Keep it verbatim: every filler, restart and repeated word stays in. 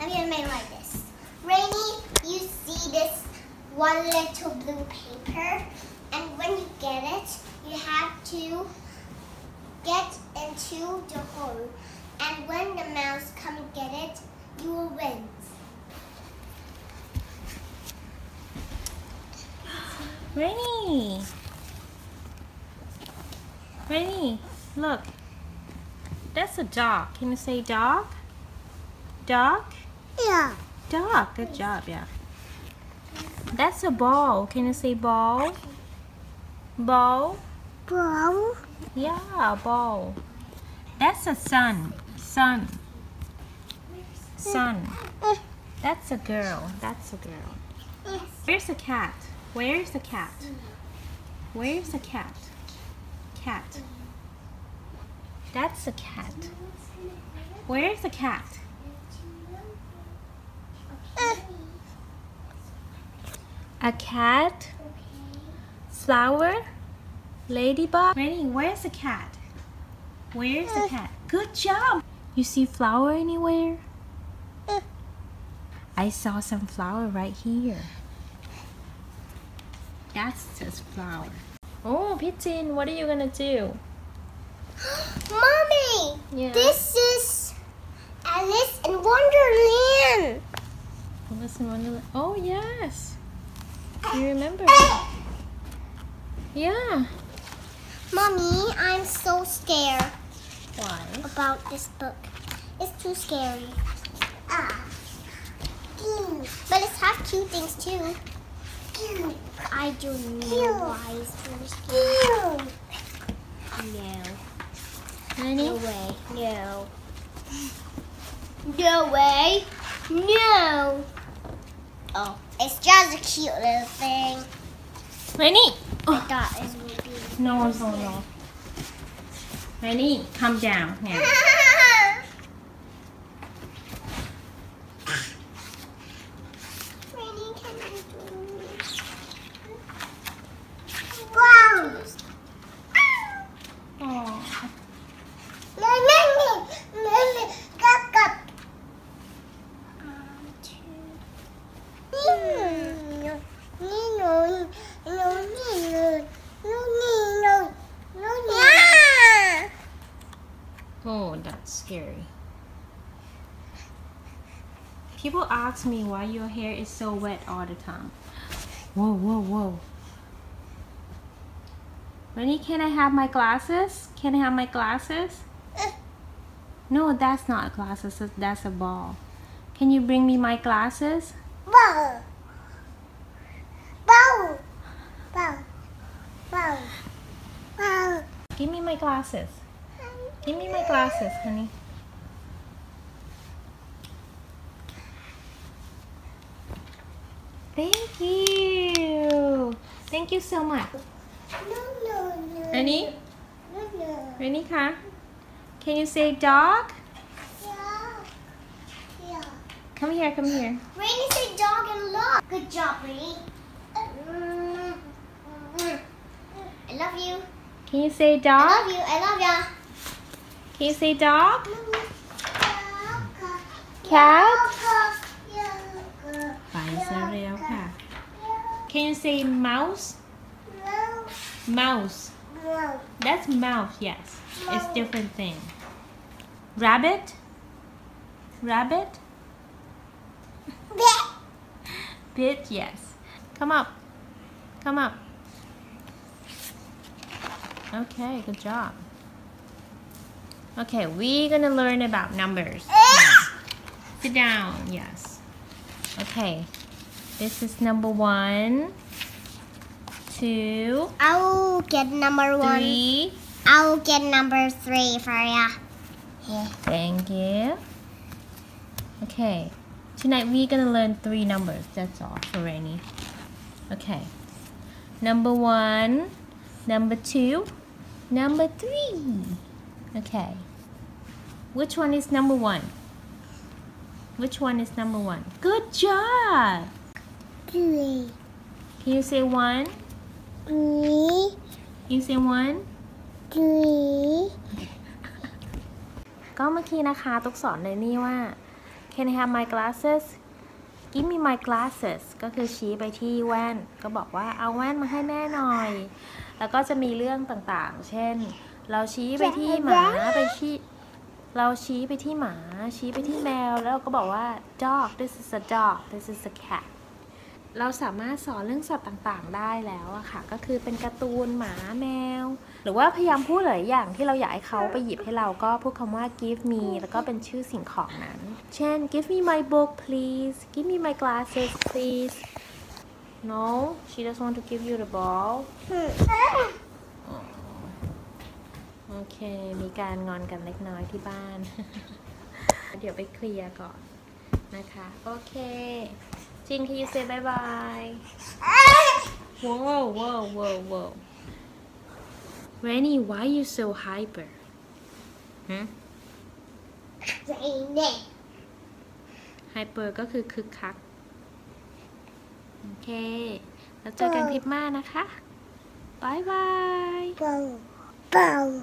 I'm going to make it like this. Rainnie, you see this one little blue paper, and when you get it, you have to get into the hole. And when the mouse comes and get it, you will win. Rainnie! Rainnie, look. That's a dog. Can you say dog? Dog? Yeah. Dog. Good job, yeah. That's a ball. Can you say ball? Ball? Ball? Yeah, ball. That's a sun. Sun. Sun. That's a girl. That's a girl. Where's the cat? Where's the cat? Where's the cat? Cat. That's a cat. Where's the cat? A cat? Flower? Ladybug? Rainnie, where's the cat? Where's the cat? Good job! You see flower anywhere? I saw some flower right here. That's just flower. Oh, Pichin, what are you gonna do? Mommy! Yeah. This is Alice in Wonderland! Alice in Wonderland? Oh, yes! You remember? Yeah. Mommy, I'm so scared. Why? About this book. It's too scary. Ah. But it has cute things too. I don't know why it's too scary. No. Honey? No way. No. No way. No. Oh, it's just a cute little thing. Rainnie! I thought it would be. No, no, no. Rainnie, calm down now. Oh, that's scary. People ask me why your hair is so wet all the time. Whoa, whoa, whoa. Rainnie, can I have my glasses? Can I have my glasses? No, that's not glasses. That's a ball. Can you bring me my glasses? Ball. Ball. Ball. Ball. Ball. Give me my glasses. Give me my glasses, honey. Thank you. Thank you so much. No, no, no. Rainnie? No, no. Rainnie, huh? Can you say dog? Yeah. Yeah. Come here, come here. Rainnie, say dog and look. Good job, Rainnie. I love you. Can you say dog? I love you. I love ya. Can you say dog? Cat? Can you say mouse? Mouse. That's mouse, yes. It's different thing. Rabbit? Rabbit? Bit, yes. Come up. Come up. Okay, good job. Okay, we're gonna learn about numbers. Yes. Sit down, yes. Okay, this is number one, two. I'll get number one. Three. I'll get number three for ya. Yeah. Thank you. Okay, tonight we're gonna learn three numbers. That's all for Rainnie. Okay, number one, number two, number three. Okay. Which one is number one? Which one is number one? Good job! Three. Can you say one? Three. Can you say one? Three. ก็เมื่อกี้นะคะตุ๊กสอนเลยนี่ว่า Can I have my glasses? Give me my glasses ก็คือชี้ไปที่แว่นก็บอกว่าเอาแว่นมาให้แม่หน่อยแล้วก็จะมีเรื่องต่างๆเช่นเราชี้ไปที่หมาไปชี้เราชี้ไปที่หมาชี้ไปที่แมวแล้วเราก็บอกว่า dog this is a dog this is a cat เราสามารถสอนเรื่องสัตว์ต่างๆได้แล้วอะค่ะก็คือเป็นการ์ตูนหมาแมวหรือว่าพยายามพูดหลายอย่างที่เราอยากให้เขาไปหยิบให้เราก็พูดคำว่า give me แล้วก็เป็นชื่อสิ่งของนั้นเช่น give me my book please give me my glasses please no she doesn't want to give you the ballโอเคมีการงอนกันเล็กน้อยที่บ้าน เดี๋ยวไปเคลียร์ก่อนนะคะโอเคจริงที่ say bye bye wow wow wow wow Rainnie why you so hyper hmm? Rainnie hyper ก็คือคึกคักโอเคแล้วเจอกันคลิปหน้านะคะ bye bye